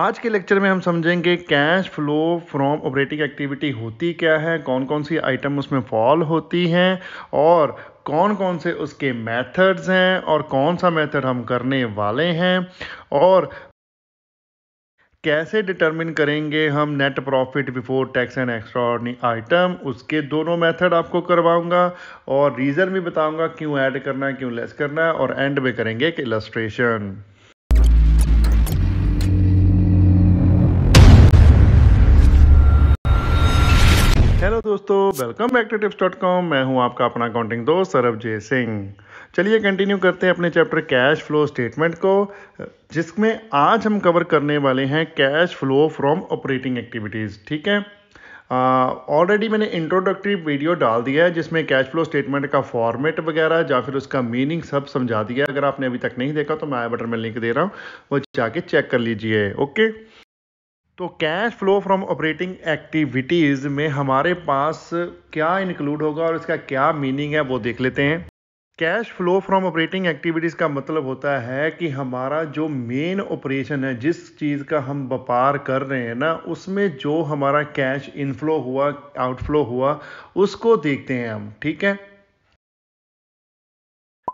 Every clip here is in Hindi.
आज के लेक्चर में हम समझेंगे cash flow from operating activity होती क्या है, कौन कौन सी आइटम उसमें फॉल होती हैं और कौन कौन से उसके मेथड्स हैं और कौन सा मेथड हम करने वाले हैं और कैसे डिटरमिन करेंगे हम net profit before tax and extraordinary item. उसके दोनों मेथड आपको करवाऊंगा और रीज़न भी बताऊंगा क्यों ऐड करना है, क्यों लेस करना है और एंड में करेंगे एक इलस्ट्रेशन। हेलो दोस्तों, वेलकम बैक टू Tips.com। मैं हूं आपका अपना अकाउंटिंग दोस्त सरबजीत सिंह। चलिए कंटिन्यू करते हैं अपने चैप्टर कैश फ्लो स्टेटमेंट को, जिसमें आज हम कवर करने वाले हैं cash flow from operating activities. ठीक है, ऑलरेडी मैंने इंट्रोडक्टरी वीडियो डाल दिया है जिसमें कैश फ्लो स्टेटमेंट का फॉर्मेट वगैरह या फिर उसका मीनिंग सब समझा दिया। अगर आपने अभी तक नहीं देखा तो मैं आई बटन में लिंक दे रहा हूँ, वो जाके चेक कर लीजिए। ओके, तो cash flow from operating activities में हमारे पास क्या इंक्लूड होगा और इसका क्या मीनिंग है वो देख लेते हैं। Cash flow from operating activities का मतलब होता है कि हमारा जो मेन ऑपरेशन है, जिस चीज़ का हम व्यापार कर रहे हैं ना, उसमें जो हमारा कैश इनफ्लो हुआ, आउटफ्लो हुआ, उसको देखते हैं हम। ठीक है,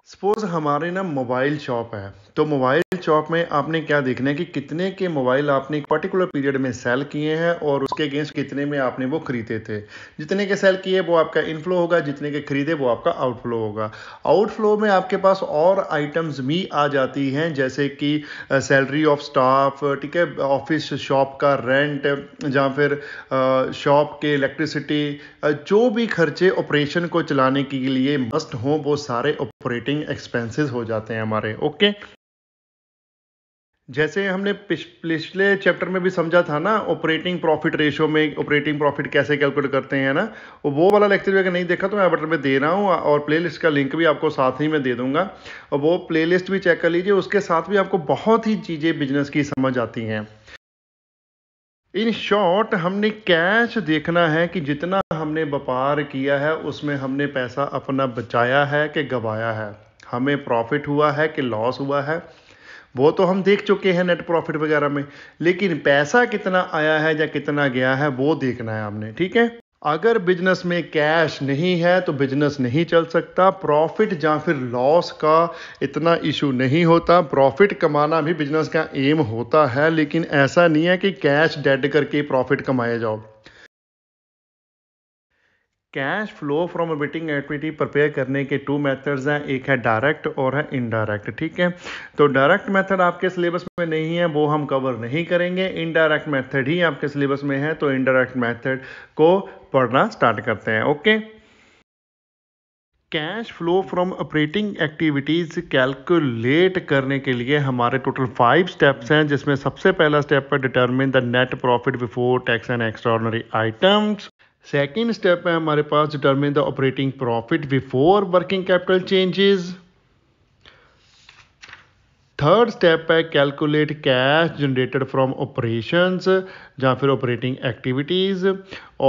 सपोज हमारे ना मोबाइल शॉप है, तो मोबाइल शॉप में आपने क्या देखना है कि कितने के मोबाइल आपने एक पर्टिकुलर पीरियड में सेल किए हैं और उसके अगेंस्ट कितने में आपने वो खरीदे थे। जितने के सेल किए वो आपका इनफ्लो होगा, जितने के खरीदे वो आपका आउटफ्लो होगा। आउटफ्लो में आपके पास और आइटम्स भी आ जाती हैं, जैसे कि सैलरी ऑफ स्टाफ, ठीक है, ऑफिस शॉप का रेंट या फिर शॉप के इलेक्ट्रिसिटी, जो भी खर्चे ऑपरेशन को चलाने के लिए मस्ट हों वो सारे ऑपरेटिंग एक्सपेंसेस हो जाते हैं हमारे। ओके, जैसे हमने पिछले चैप्टर में भी समझा था ना, ऑपरेटिंग प्रॉफिट रेशियो में ऑपरेटिंग प्रॉफिट कैसे कैलकुलेट करते हैं ना, वो वाला लेक्चर भी अगर नहीं देखा तो मैं बटन में दे रहा हूँ और प्लेलिस्ट का लिंक भी आपको साथ ही में दे दूंगा और वो प्लेलिस्ट भी चेक कर लीजिए। उसके साथ भी आपको बहुत ही चीज़ें बिजनेस की समझ आती हैं। इन शॉर्ट, हमने कैश देखना है कि जितना हमने व्यापार किया है उसमें हमने पैसा अपना बचाया है कि गंवाया है, हमें प्रॉफिट हुआ है कि लॉस हुआ है, वो तो हम देख चुके हैं नेट प्रॉफिट वगैरह में, लेकिन पैसा कितना आया है या कितना गया है वो देखना है हमने। ठीक है, अगर बिजनेस में कैश नहीं है तो बिजनेस नहीं चल सकता। प्रॉफिट या फिर लॉस का इतना इशू नहीं होता, प्रॉफिट कमाना भी बिजनेस का एम होता है, लेकिन ऐसा नहीं है कि कैश डेड करके प्रॉफिट कमाए जाओ। Cash flow from operating activity prepare करने के टू मेथड्स हैं, एक है डायरेक्ट और है इनडायरेक्ट। ठीक है, तो डायरेक्ट मेथड आपके सिलेबस में नहीं है, वो हम कवर नहीं करेंगे। इनडायरेक्ट मेथड ही आपके सिलेबस में है, तो इनडायरेक्ट मेथड को पढ़ना स्टार्ट करते हैं। Okay, cash flow from operating activities calculate करने के लिए हमारे टोटल 5 स्टेप्स हैं, जिसमें सबसे पहला स्टेप है determine the net profit before tax and extraordinary items. Second step है हमारे पास determine the operating profit before working capital changes. Third step है calculate cash generated from operations या फिर ऑपरेटिंग एक्टिविटीज़।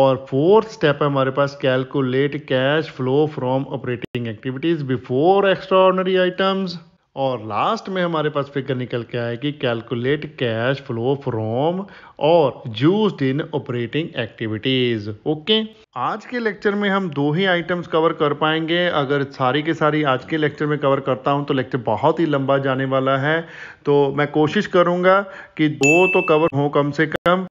और फोर्थ स्टेप है हमारे पास calculate cash flow from operating activities before extraordinary items. और लास्ट में हमारे पास फिगर निकल के आया कि कैलकुलेट कैश फ्लो फ्रॉम और यूज्ड इन ऑपरेटिंग एक्टिविटीज़। ओके, आज के लेक्चर में हम 2 ही आइटम्स कवर कर पाएंगे। अगर सारी के सारी आज के लेक्चर में कवर करता हूं तो लेक्चर बहुत ही लंबा जाने वाला है, तो मैं कोशिश करूंगा कि 2 तो कवर हो कम से कम।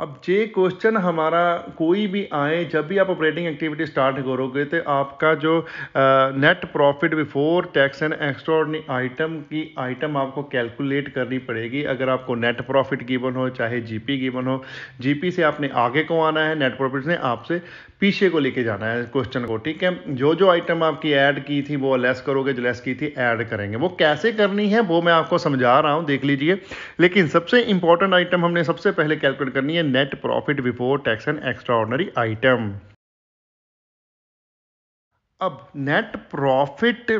अब जे क्वेश्चन हमारा कोई भी आए, जब भी आप ऑपरेटिंग एक्टिविटी स्टार्ट करोगे तो आपका जो net profit before tax and extraordinary item की आइटम आपको कैलकुलेट करनी पड़ेगी। अगर आपको नेट प्रॉफिट गिवन हो चाहे जीपी गिवन हो, जीपी से आपने आगे को आना है, नेट प्रॉफिट से आपसे पीछे को लेके जाना है क्वेश्चन को। ठीक है, जो जो आइटम आपकी ऐड की थी वो लेस करोगे, जो लेस की थी ऐड करेंगे। वो कैसे करनी है वो मैं आपको समझा रहा हूँ, देख लीजिए। लेकिन सबसे इंपॉर्टेंट आइटम हमने सबसे पहले कैलकुलेट करनी है net profit before tax and extraordinary item. अब net profit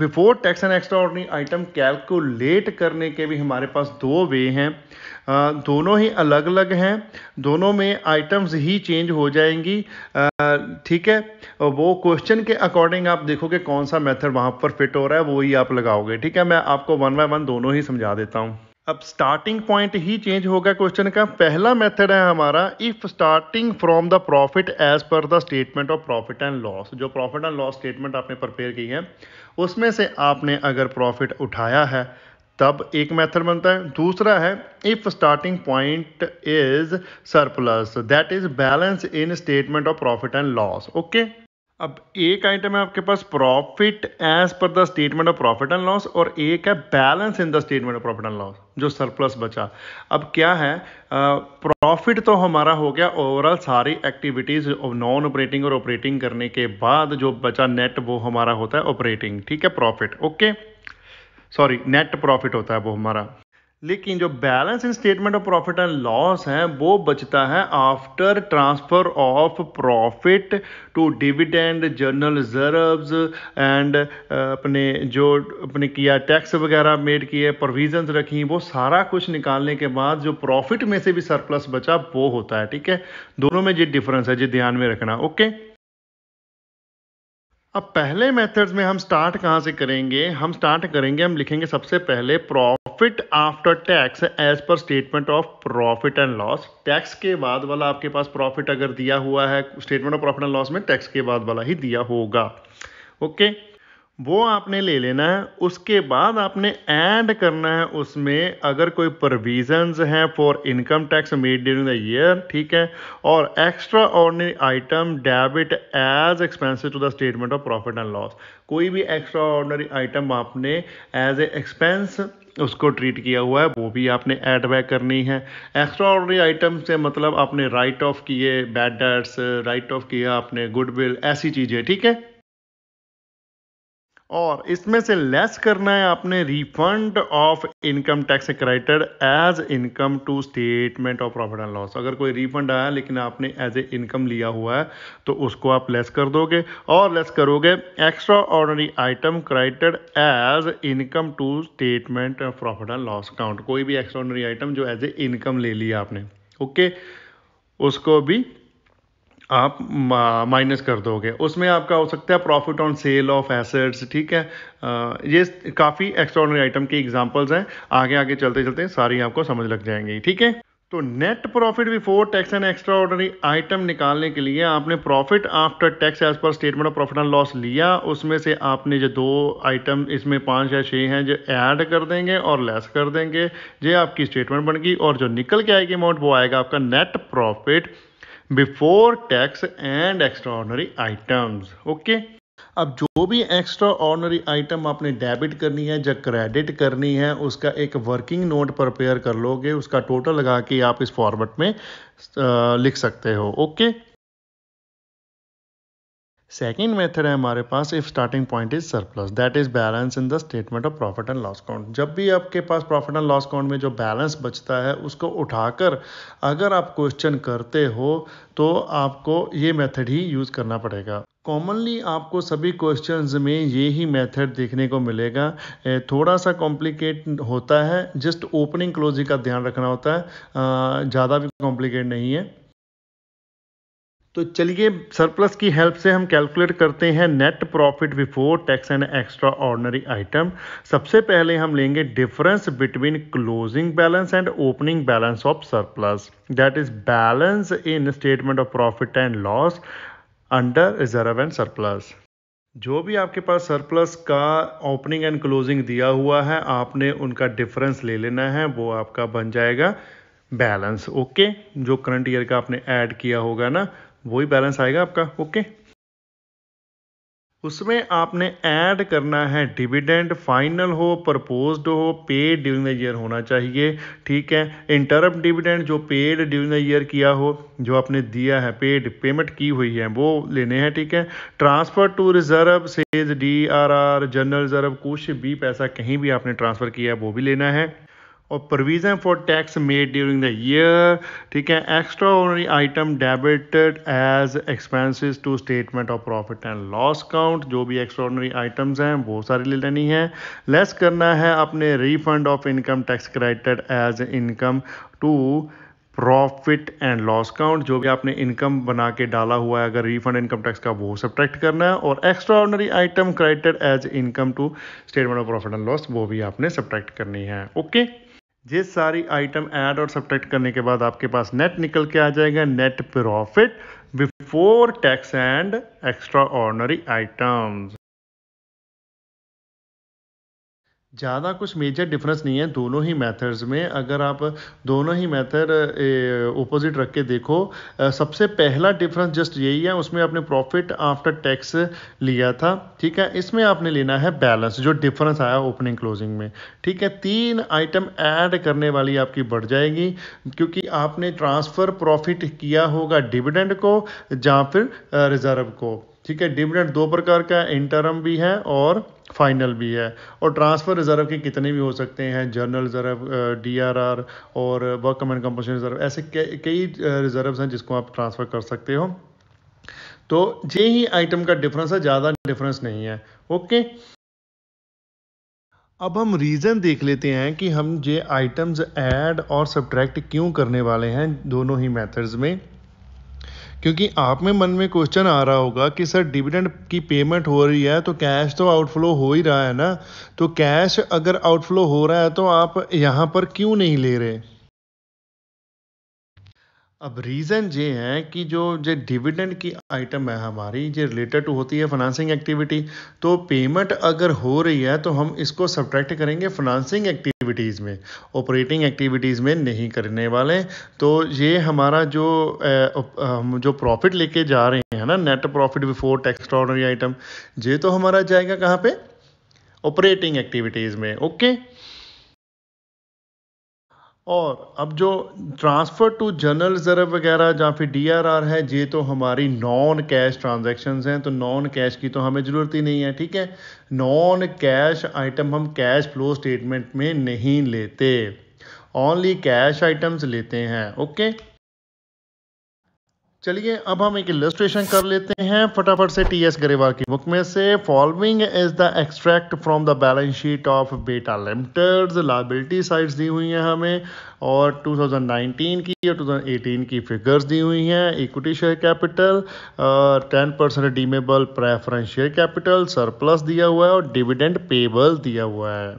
before tax and extraordinary item calculate करने के भी हमारे पास दो वे हैं, दोनों ही अलग अलग हैं, दोनों में आइटम्स ही चेंज हो जाएंगी। ठीक है, वो क्वेश्चन के अकॉर्डिंग आप देखोगे कौन सा मेथड वहाँ पर फिट हो रहा है, वो ही आप लगाओगे। ठीक है, मैं आपको वन बाय वन दोनों ही समझा देता हूँ। अब स्टार्टिंग पॉइंट ही चेंज होगा क्वेश्चन का। पहला मेथड है हमारा if starting from the profit as per the statement of profit and loss. जो प्रॉफिट एंड लॉस स्टेटमेंट आपने प्रिपेयर की है उसमें से आपने अगर प्रॉफिट उठाया है तब एक मेथड बनता है। दूसरा है if starting point is surplus that is balance in statement of profit and loss. Okay, अब एक आइटम है आपके पास profit as per the statement of profit and loss और एक है balance in the statement of profit and loss, जो सरप्लस बचा। अब क्या है, प्रॉफिट तो हमारा हो गया ओवरऑल सारी एक्टिविटीज नॉन ऑपरेटिंग और ऑपरेटिंग करने के बाद जो बचा नेट वो हमारा होता है ऑपरेटिंग। ठीक है, profit okay, sorry net profit होता है वो हमारा। लेकिन जो balance in statement of profit and loss है वो बचता है after transfer of profit to dividend, general reserves and अपने जो अपने किया टैक्स वगैरह मेड किए, प्रोविजंस रखी, वो सारा कुछ निकालने के बाद जो प्रॉफिट में से भी सरप्लस बचा वो होता है। ठीक है, दोनों में ये डिफरेंस है, ये ध्यान में रखना। ओके, अब पहले मेथड्स में हम स्टार्ट कहाँ से करेंगे? हम स्टार्ट करेंगे, हम लिखेंगे सबसे पहले profit after tax as per statement of profit and loss. Tax के बाद वाला आपके पास प्रॉफिट अगर दिया हुआ है statement of profit and loss में, टैक्स के बाद वाला ही दिया होगा। ओके, वो आपने ले लेना है। उसके बाद आपने ऐड करना है उसमें अगर कोई प्रोविजंस हैं for income tax made during the year. ठीक है, और extraordinary item debit as expenses to the statement of profit and loss. कोई भी एक्स्ट्रा ऑर्डिनरी आइटम आपने एज ए एक्सपेंस उसको ट्रीट किया हुआ है वो भी आपने ऐड बैक करनी है। एक्स्ट्रा ऑर्डिनरी आइटम से मतलब आपने राइट ऑफ किए बैड डेट्स, राइट ऑफ किया आपने गुडविल, ऐसी चीज़ें। ठीक है, और इसमें से लेस करना है आपने refund of income tax credited as income to statement of profit and loss. अगर कोई रिफंड आया लेकिन आपने एज ए इनकम लिया हुआ है तो उसको आप लेस कर दोगे और लेस करोगे extraordinary item credited as income to statement of profit and loss account. कोई भी एक्स्ट्रा ऑर्डिनरी आइटम जो एज ए इनकम ले लिया आपने, ओके, उसको भी आप माइनस कर दोगे। उसमें आपका हो सकता है profit on sale of assets. ठीक है, ये काफ़ी एक्स्ट्राऑर्डिनरी आइटम की एग्जांपल्स हैं, आगे आगे चलते चलते सारी आपको समझ लग जाएंगी। ठीक है, तो net profit before tax and extraordinary item निकालने के लिए आपने profit after tax as per statement of profit and loss लिया, उसमें से आपने जो दो आइटम इसमें 5 या 6 हैं जो ऐड कर देंगे और लेस कर देंगे, ये आपकी स्टेटमेंट बन गई और जो निकल के आएगी अमाउंट वो आएगा आपका net profit before tax and extraordinary items. Okay, अब जो भी एक्स्ट्रा ऑर्डिनरी आइटम आपने डेबिट करनी है या क्रेडिट करनी है उसका एक वर्किंग नोट प्रिपेयर कर लोगे, उसका टोटल लगा के आप इस फॉर्मेट में लिख सकते हो। ओके, सेकेंड मेथड है हमारे पास if starting point is surplus that is balance in the statement of profit and loss account. जब भी आपके पास प्रॉफिट एंड लॉस अकाउंट में जो बैलेंस बचता है उसको उठाकर अगर आप क्वेश्चन करते हो तो आपको ये मेथड ही यूज़ करना पड़ेगा। कॉमनली आपको सभी क्वेश्चंस में ये ही मेथड देखने को मिलेगा, थोड़ा सा कॉम्प्लिकेट होता है, जस्ट ओपनिंग क्लोजिंग का ध्यान रखना होता है, ज़्यादा भी कॉम्प्लिकेट नहीं है। तो चलिए सरप्लस की हेल्प से हम कैलकुलेट करते हैं net profit before tax and extraordinary item. सबसे पहले हम लेंगे difference between closing balance and opening balance of surplus that is balance in statement of profit and loss under reserve and surplus. जो भी आपके पास सरप्लस का ओपनिंग एंड क्लोजिंग दिया हुआ है आपने उनका डिफरेंस ले लेना है, वो आपका बन जाएगा बैलेंस। ओके, जो करंट ईयर का आपने ऐड किया होगा ना वही बैलेंस आएगा आपका। ओके, उसमें आपने ऐड करना है डिविडेंड, फाइनल हो, प्रपोज्ड हो, पेड ड्यूरिंग द ईयर होना चाहिए। ठीक है, इंटरम डिविडेंड जो पेड ड्यूरिंग द ईयर किया हो, जो आपने दिया है, पेड पेमेंट की हुई है, वो लेने हैं। ठीक है, transfer to reserve, says, DRR, general reserve, कुछ भी पैसा कहीं भी आपने ट्रांसफर किया है वो भी लेना है। और provision for tax made during the year, ठीक है, extraordinary item debited as expenses to statement of profit and loss account. जो भी एक्स्ट्रा ऑर्डिनरी आइटम्स हैं वो सारी ले लेनी है। लेस करना है अपने refund of income tax credited as income to profit and loss account. जो भी आपने इनकम बना के डाला हुआ है अगर रिफंड इनकम टैक्स का, वो सब्ट्रैक्ट करना है। और extraordinary item credited as income to statement of profit and loss, वो भी आपने सब्ट्रैक्ट करनी है। ओके, ये सारी आइटम ऐड और सब्ट्रैक्ट करने के बाद आपके पास नेट निकल के आ जाएगा, net profit before tax and extraordinary items. ज़्यादा कुछ मेजर डिफरेंस नहीं है दोनों ही मेथड्स में। अगर आप दोनों ही मेथड ओपोजिट रख के देखो, सबसे पहला डिफरेंस जस्ट यही है, उसमें आपने प्रॉफिट आफ्टर टैक्स लिया था, ठीक है, इसमें आपने लेना है बैलेंस, जो डिफरेंस आया ओपनिंग क्लोजिंग में, ठीक है। तीन आइटम ऐड करने वाली आपकी बढ़ जाएगी, क्योंकि आपने ट्रांसफ़र प्रॉफिट किया होगा डिविडेंड को या फिर रिजर्व को, ठीक है। डिविडेंड दो प्रकार का, इंटरम भी है और फाइनल भी है। और ट्रांसफ़र रिजर्व के कितने भी हो सकते हैं, जर्नल रिजर्व, डीआरआर और वर्क कमेंट कंपोजिशन रिजर्व, ऐसे कई रिजर्व्स हैं जिसको आप ट्रांसफ़र कर सकते हो। तो ये ही आइटम का डिफरेंस है, ज़्यादा डिफरेंस नहीं है। ओके, अब हम रीज़न देख लेते हैं कि हम ये आइटम्स ऐड और सब्ट्रैक्ट क्यों करने वाले हैं दोनों ही मेथड्स में। क्योंकि आप में मन में क्वेश्चन आ रहा होगा कि सर डिविडेंड की पेमेंट हो रही है तो कैश तो आउटफ्लो हो ही रहा है ना, तो कैश अगर आउटफ्लो हो रहा है तो आप यहाँ पर क्यों नहीं ले रहे। अब रीज़न ये है कि जो डिविडेंड की आइटम है हमारी, ये रिलेटेड टू होती है फाइनेंसिंग एक्टिविटी, तो पेमेंट अगर हो रही है तो हम इसको सब्ट्रैक्ट करेंगे फाइनेंसिंग एक्टिविटीज़ में, ऑपरेटिंग एक्टिविटीज़ में नहीं करने वाले। तो ये हमारा जो प्रॉफिट लेके जा रहे हैं ना, net profit before tax extraordinary item, ये तो हमारा जाएगा कहाँ पे, ऑपरेटिंग एक्टिविटीज़ में। ओके, और अब जो ट्रांसफ़र टू जनरल रिजर्व वगैरह या फिर डीआरआर है, ये तो हमारी नॉन कैश ट्रांजैक्शंस हैं, तो नॉन कैश की तो हमें ज़रूरत ही नहीं है, ठीक है। नॉन कैश आइटम हम कैश फ्लो स्टेटमेंट में नहीं लेते, ओनली कैश आइटम्स लेते हैं। ओके, चलिए अब हम एक इलस्ट्रेशन कर लेते हैं फटाफट से टीएस ग्रेवाल की बुक में से। Following is the extract from the balance sheet of Beta limited. Liability sides दी हुई हैं हमें, और 2019 की और 2018 की फिगर्स दी हुई हैं। Equity share capital, 10% redeemable preference share capital, surplus दिया हुआ है और डिविडेंड पेबल दिया हुआ है।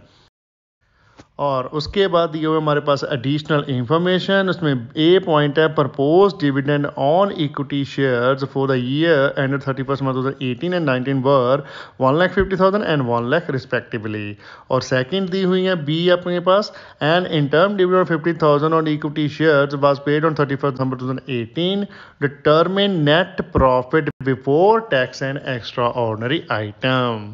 और उसके बाद ये हुए हमारे पास एडिशनल इंफॉर्मेशन, उसमें ए पॉइंट है propose dividend on equity shares for the year end 31 March 2018 and 19 were 1,50,000 and 1,00,000 respectively. और सेकंड दी हुई है बी अपने पास, and interim dividend 50,000 on equity shares was paid on 31 December 2018। Determine net profit before tax and extraordinary item.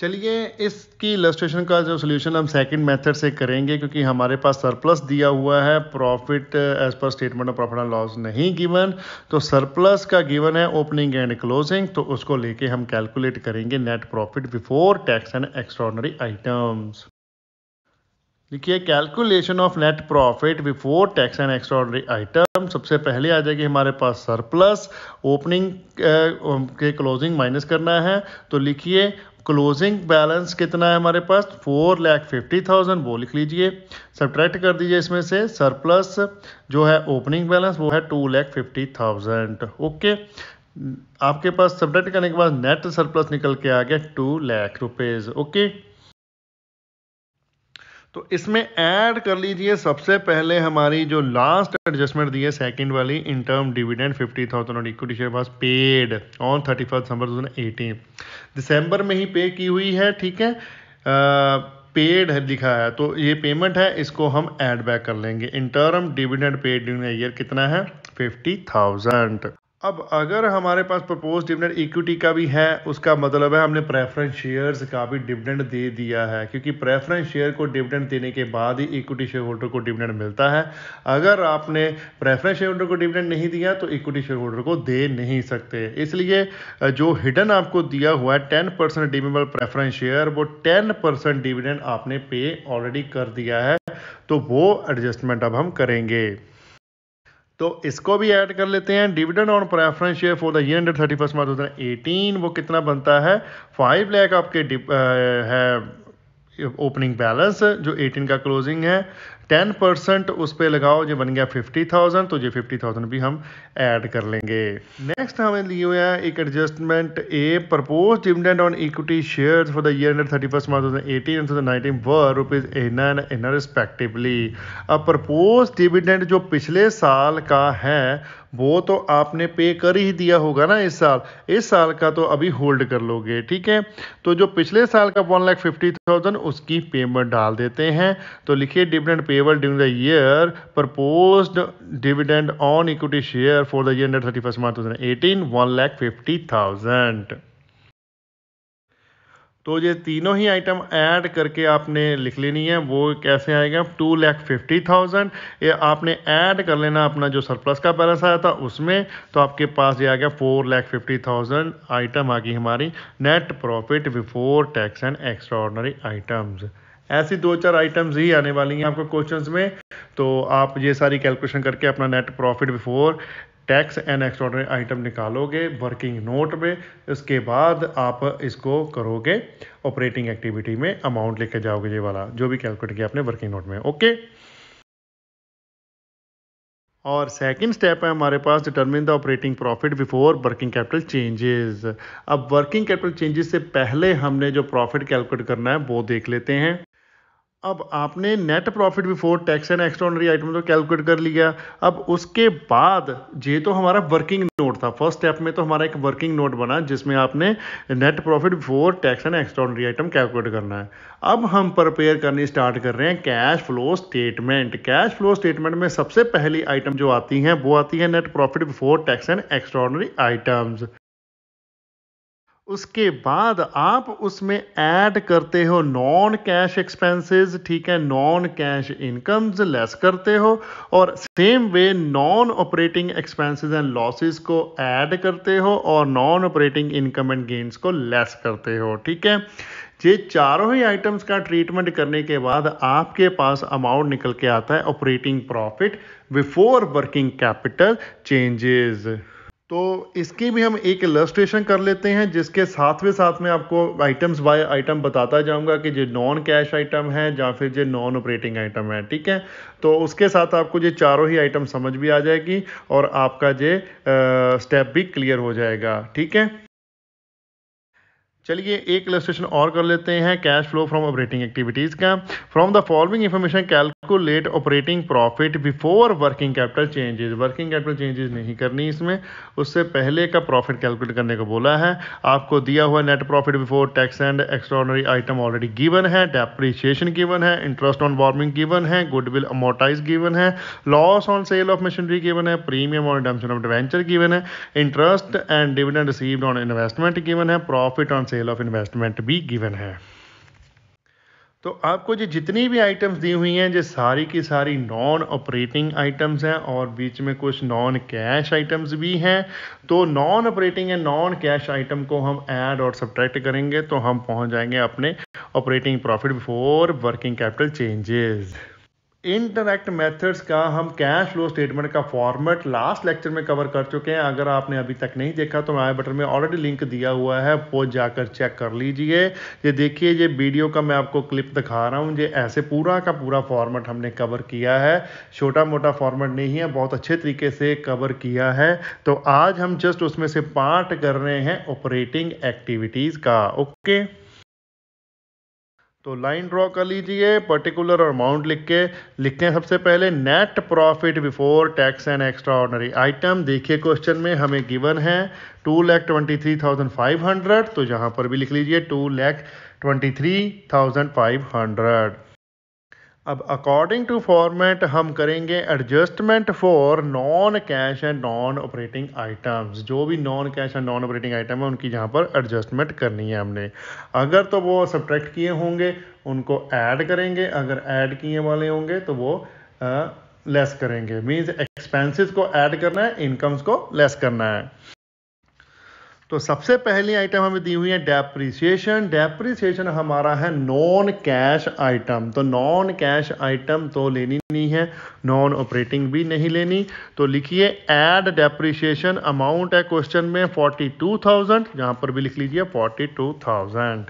चलिए इसकी इलस्ट्रेशन का जो सोल्यूशन हम सेकंड मेथड से करेंगे, क्योंकि हमारे पास सरप्लस दिया हुआ है, profit as per statement of profit and loss नहीं गिवन, तो सरप्लस का गिवन है ओपनिंग एंड क्लोजिंग, तो उसको लेके हम कैलकुलेट करेंगे net profit before tax and extraordinary items. देखिए, calculation of net profit before tax and extraordinary item, सबसे पहले आ जाएगी हमारे पास सरप्लस, ओपनिंग के क्लोजिंग माइनस करना है, तो लिखिए क्लोजिंग बैलेंस कितना है हमारे पास, 4,50,000, वो लिख लीजिए, सब्ट्रैक्ट कर दीजिए इसमें से, सरप्लस जो है ओपनिंग बैलेंस वो है 2,50,000। ओके, आपके पास सब्ट्रैक्ट करने के बाद नेट सरप्लस निकल के आ गया 2,00,000 रुपीज़। ओके, तो इसमें ऐड कर लीजिए सबसे पहले हमारी जो लास्ट एडजस्टमेंट दी है सेकंड वाली, इंटर्म डिविडेंड 50,000 और equity share was paid on 31 December 2018, दिसंबर में ही पे की हुई है, ठीक है, पेड है लिखा है, तो ये पेमेंट है, इसको हम ऐड बैक कर लेंगे। Interim dividend paid during year कितना है, 50,000। अब अगर हमारे पास प्रपोज डिविडेंड इक्विटी का भी है, उसका मतलब है हमने प्रेफरेंस शेयर्स का भी डिविडेंड दे दिया है, क्योंकि प्रेफरेंस शेयर को डिविडेंड देने के बाद ही इक्विटी शेयर होल्डर को डिविडेंड मिलता है। अगर आपने प्रेफरेंस शेयर होल्डर को डिविडेंड नहीं दिया तो इक्विटी शेयर होल्डर को दे नहीं सकते। इसलिए जो हिडन आपको दिया हुआ है 10% डीमेबल प्रेफरेंस शेयर, वो 10% डिविडेंड आपने पे ऑलरेडी कर दिया है, तो वो एडजस्टमेंट अब हम करेंगे। तो इसको भी ऐड कर लेते हैं। Dividend on preference share for the year ended 31 March 2018, वो कितना बनता है 5 लाख आपके है ओपनिंग बैलेंस जो 18 का क्लोजिंग है, 10% उस पर लगाओ, ये बन गया 50,000, तो ये 50,000 भी हम ऐड कर लेंगे। नेक्स्ट हमें लिए हुआ है एक adjustment A, propose dividend on equity shares for the year ended 31 March 2018 and 2019 were ₹8 and ₹9 respectively. अब प्रपोज डिविडेंड जो पिछले साल का है वो तो आपने पे कर ही दिया होगा ना इस साल, का तो अभी होल्ड कर लोगे, ठीक है। तो जो पिछले साल का 1,50,000 उसकी पेमेंट डाल देते हैं। तो लिखिए dividend payable during the year proposed dividend on equity share for the year ended 31st March 2018 1,50,000। तो ये तीनों ही आइटम ऐड करके आपने लिख लेनी है। वो कैसे आएगा 2,50,000, ये आपने ऐड कर लेना अपना जो सरप्लस का बैलेंस आया था उसमें, तो आपके पास ये आ गया 4,50,000 आइटम आ गई हमारी net profit before tax and extraordinary items. ऐसी 2-4 आइटम्स ही आने वाली हैं आपको क्वेश्चंस में, तो आप ये सारी कैलकुलेशन करके अपना net profit before tax and extraordinary item निकालोगे वर्किंग नोट में। उसके बाद आप इसको करोगे ऑपरेटिंग एक्टिविटी में, अमाउंट लेके जाओगे ये वाला जो भी कैलकुलेट किया आपने वर्किंग नोट में, ओके। और सेकंड स्टेप है हमारे पास determine the operating profit before working capital changes. अब वर्किंग कैपिटल चेंजेस से पहले हमने जो प्रॉफिट कैलकुलेट करना है वो देख लेते हैं। अब आपने net profit before tax and extraordinary item तो कैलकुलेट कर लिया। अब उसके बाद ये तो हमारा वर्किंग नोट था, फर्स्ट स्टेप में तो हमारा एक वर्किंग नोट बना जिसमें आपने net profit before tax and extraordinary item calculate करना है। अब हम प्रिपेयर करनी स्टार्ट कर रहे हैं cash flow statement. Cash flow statement में सबसे पहली आइटम जो आती है वो आती है net profit before tax and extraordinary items. उसके बाद आप उसमें ऐड करते हो नॉन कैश एक्सपेंसेस, ठीक है, नॉन कैश इनकम्स लेस करते हो, और same way non operating expenses and losses को ऐड करते हो और non operating income and gains को लेस करते हो, ठीक है। ये चारों ही आइटम्स का ट्रीटमेंट करने के बाद आपके पास अमाउंट निकल के आता है operating profit before working capital changes. तो इसकी भी हम एक इलस्ट्रेशन कर लेते हैं जिसके साथ में आपको आइटम्स बाय आइटम बताता जाऊंगा कि जो नॉन कैश आइटम है या फिर जो नॉन ऑपरेटिंग आइटम है, ठीक है। तो उसके साथ आपको ये चारों ही आइटम समझ भी आ जाएगी और आपका ये स्टेप भी क्लियर हो जाएगा, ठीक है। चलिए एक इलस्ट्रेशन और कर लेते हैं cash flow from operating activities का। From the following information calculate operating profit before working capital changes. Working capital changes नहीं करनी इसमें, उससे पहले का प्रॉफिट कैलकुलेट करने को बोला है। आपको दिया हुआ net profit before tax and extraordinary item already given है, डेप्रीशिएशन गिवन है, इंटरेस्ट ऑन बॉर्रोइंग गिवन है, गुडविल अमोर्टाइज गिवन है, loss on sale of machinery given है, premium on redemption of debenture given है, interest and dividend received on investment given है, profit on sale of investment भी गिवन है। तो आपको जो जितनी भी आइटम्स दी हुई हैं जो सारी की सारी नॉन ऑपरेटिंग आइटम्स हैं और बीच में कुछ नॉन कैश आइटम्स भी हैं, तो non operating and non cash item को हम ऐड और सब्ट्रैक्ट करेंगे तो हम पहुंच जाएंगे अपने operating profit before working capital changes. Indirect methods का हम कैश फ्लो स्टेटमेंट का फॉर्मेट लास्ट लेक्चर में कवर कर चुके हैं। अगर आपने अभी तक नहीं देखा तो आई बटन में ऑलरेडी लिंक दिया हुआ है, वो जाकर चेक कर लीजिए। ये देखिए, ये वीडियो का मैं आपको क्लिप दिखा रहा हूँ। ये ऐसे पूरा का पूरा फॉर्मेट हमने कवर किया है, छोटा मोटा फॉर्मेट नहीं है, बहुत अच्छे तरीके से कवर किया है। तो आज हम जस्ट उसमें से पार्ट कर रहे हैं ऑपरेटिंग एक्टिविटीज़ का, ओके। तो लाइन ड्रॉ कर लीजिए, पर्टिकुलर और अमाउंट लिख के लिखते हैं। सबसे पहले net profit before tax and extraordinary item, देखिए क्वेश्चन में हमें गिवन है 2,23,500, तो यहाँ पर भी लिख लीजिए 2,23,500। अब अकॉर्डिंग टू फॉर्मेट हम करेंगे adjustment for non cash and non operating items. जो भी non cash and non operating item है उनकी यहाँ पर एडजस्टमेंट करनी है हमने। अगर तो वो सब्ट्रैक्ट किए होंगे उनको ऐड करेंगे, अगर ऐड किए वाले होंगे तो वो लेस करेंगे। मीन्स एक्सपेंसेस को ऐड करना है, इनकम्स को लेस करना है। तो सबसे पहली आइटम हमें दी हुई है डेप्रीसिएशन। डेप्रीसिएशन हमारा है नॉन कैश आइटम, तो नॉन कैश आइटम तो लेनी नहीं है, नॉन ऑपरेटिंग भी नहीं लेनी। तो लिखिए ऐड डेप्रीसिएशन अमाउंट है क्वेश्चन में 42,000, यहाँ पर भी लिख लीजिए 42,000।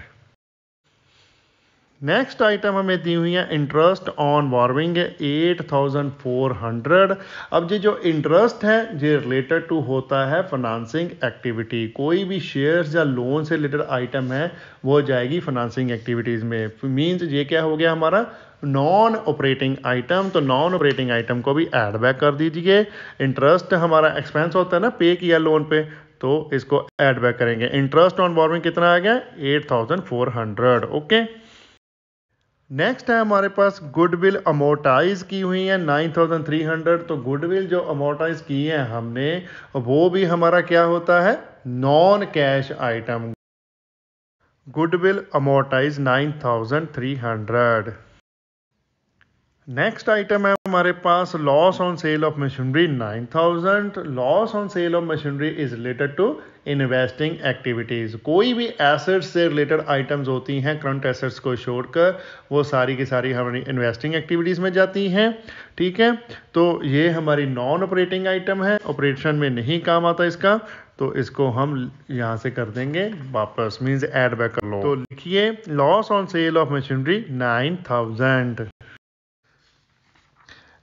नेक्स्ट आइटम हमें दी हुई है इंटरेस्ट ऑन बॉरविंग 8,400। अब ये जो इंटरेस्ट है ये रिलेटेड टू होता है फाइनेंसिंग एक्टिविटी। कोई भी शेयर्स या लोन से रिलेटेड आइटम है वो जाएगी फाइनेंसिंग एक्टिविटीज़ में। मीन्स ये क्या हो गया हमारा नॉन ऑपरेटिंग आइटम, तो नॉन ऑपरेटिंग आइटम को भी ऐड बैक कर दीजिए। इंटरेस्ट हमारा एक्सपेंस होता है ना, पे किया लोन पे, तो इसको ऐड बैक करेंगे। इंटरेस्ट ऑन बॉरविंग कितना आ गया 8,400। ओके, नेक्स्ट है हमारे पास गुडविल अमोटाइज की हुई है 9,300। तो गुडविल जो अमोटाइज की है हमने वो भी हमारा क्या होता है non cash item. Goodwill amortise 9,300। Next item है हमारे पास loss on sale of machinery 9,000। Loss on sale of machinery is related to investing activities. कोई भी एसेट्स से रिलेटेड आइटम्स होती हैं करंट एसेट्स को छोड़कर, वो सारी की सारी हमारी इन्वेस्टिंग एक्टिविटीज़ में जाती हैं। ठीक है, तो ये हमारी नॉन ऑपरेटिंग आइटम है, ऑपरेशन में नहीं काम आता इसका, तो इसको हम यहाँ से कर देंगे वापस। मीन्स ऐड बैक कर लो। तो लिखिए loss on sale of machinery 9,000।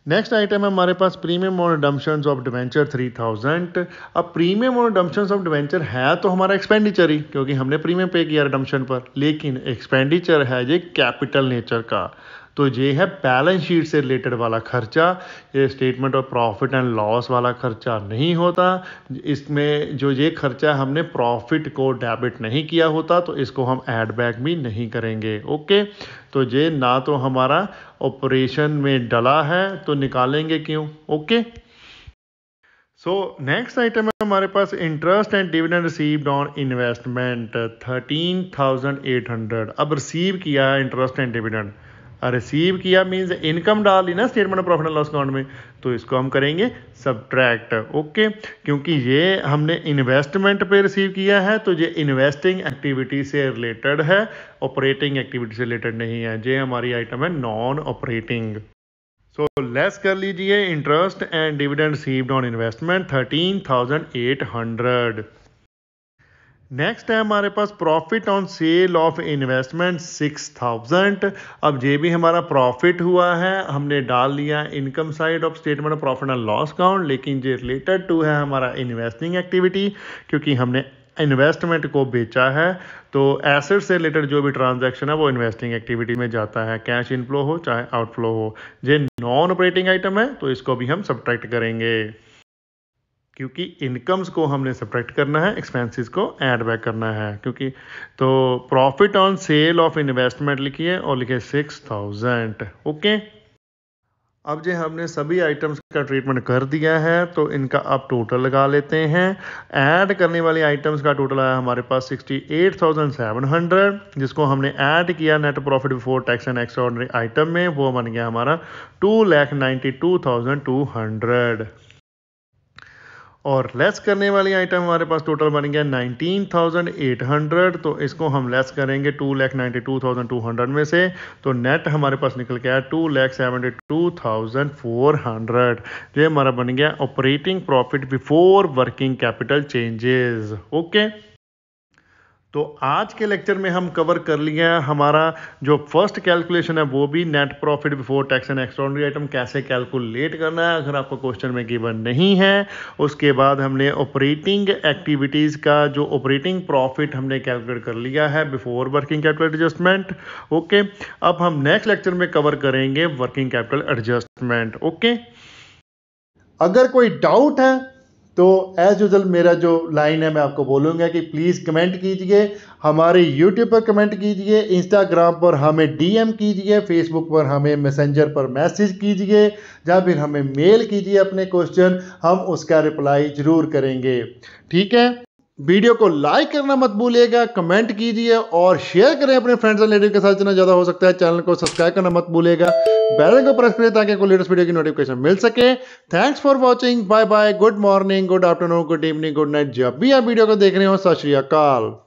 Next item है हमारे पास प्रीमियम और रिडम्पशंस ऑफ डिवेंचर 3,000। अब प्रीमियम और रिडम्पशंस ऑफ डिवेंचर है तो हमारा एक्सपेंडिचर ही, क्योंकि हमने प्रीमियम पे किया रिडम्पशन पर, लेकिन एक्सपेंडिचर है ये कैपिटल नेचर का। तो ये है बैलेंस शीट से रिलेटेड वाला खर्चा, ये statement of profit and loss वाला खर्चा नहीं होता। इसमें जो ये खर्चा हमने प्रॉफिट को डेबिट नहीं किया होता, तो इसको हम ऐड बैक भी नहीं करेंगे। ओके, तो ये ना तो हमारा ऑपरेशन में डला है तो निकालेंगे क्यों। ओके, सो नेक्स्ट आइटम है हमारे पास interest and dividend received on investment 13,800। अब रिसीव किया है इंटरेस्ट एंड डिविडेंड, रिसीव किया मीन्स इनकम डाल ली ना statement of profit and loss account में, तो इसको हम करेंगे सब्ट्रैक्ट। ओके, क्योंकि ये हमने इन्वेस्टमेंट पे रिसीव किया है तो ये इन्वेस्टिंग एक्टिविटी से रिलेटेड है, ऑपरेटिंग एक्टिविटी से रिलेटेड नहीं है। ये हमारी आइटम है नॉन ऑपरेटिंग। सो लेस कर लीजिए interest and dividend received on investment 13,800। Next है हमारे पास profit on sale of investment 6,000। अब ये भी हमारा प्रॉफिट हुआ है, हमने डाल लिया income side of statement of profit and loss account, लेकिन ये रिलेटेड टू है हमारा इन्वेस्टिंग एक्टिविटी, क्योंकि हमने इन्वेस्टमेंट को बेचा है। तो एसेट से रिलेटेड जो भी ट्रांजैक्शन है वो इन्वेस्टिंग एक्टिविटी में जाता है, कैश इनफ्लो हो चाहे आउटफ्लो हो। ये नॉन ऑपरेटिंग आइटम है तो इसको भी हम सब्ट्रैक्ट करेंगे, क्योंकि इनकम्स को हमने सब्ट्रैक्ट करना है, एक्सपेंसेस को ऐड बैक करना है। क्योंकि तो profit on sale of investment लिखिए और लिखिए 6,000। ओके, अब जो हमने सभी आइटम्स का ट्रीटमेंट कर दिया है तो इनका आप टोटल लगा लेते हैं। ऐड करने वाली आइटम्स का टोटल आया हमारे पास 68,700, जिसको हमने ऐड किया net profit before tax and extraordinary item में, वो बन गया हमारा 2,92,200। और लेस करने वाली आइटम हमारे पास टोटल बन गया 19,800, तो इसको हम लेस करेंगे 2,92,200 में से, तो नेट हमारे पास निकल के आया 2,72,400। ये हमारा बन गया operating profit before working capital changes. Okay, तो आज के लेक्चर में हम कवर कर लिया हमारा जो फर्स्ट कैलकुलेशन है, वो भी net profit before tax and extraordinary item कैसे कैलकुलेट करना है अगर आपको क्वेश्चन में गिवन नहीं है। उसके बाद हमने ऑपरेटिंग एक्टिविटीज़ का जो ऑपरेटिंग प्रॉफिट हमने कैलकुलेट कर लिया है before working capital adjustment. Okay, अब हम नेक्स्ट लेक्चर में कवर करेंगे वर्किंग कैपिटल एडजस्टमेंट। ओके, अगर कोई डाउट है तो एज यूजल मेरा जो लाइन है मैं आपको बोलूँगा कि प्लीज़ कमेंट कीजिए, हमारे यूट्यूब पर कमेंट कीजिए, इंस्टाग्राम पर हमें डीएम कीजिए, फेसबुक पर हमें मैसेंजर पर मैसेज कीजिए, या फिर हमें मेल कीजिए अपने क्वेश्चन, हम उसका रिप्लाई ज़रूर करेंगे। ठीक है, वीडियो को लाइक करना मत भूलिएगा, कमेंट कीजिए और शेयर करें अपने फ्रेंड्स और रिलेटिव के साथ जितना ज़्यादा हो सकता है। चैनल को सब्सक्राइब करना मत भूलिएगा, बेल आइकन को प्रेस करें ताकि कोई लेटेस्ट वीडियो की नोटिफिकेशन मिल सके। Thanks for watching, bye bye, good morning, good afternoon, good evening, good night, जब भी आप वीडियो को देख रहे हो। सत श्री अकाल।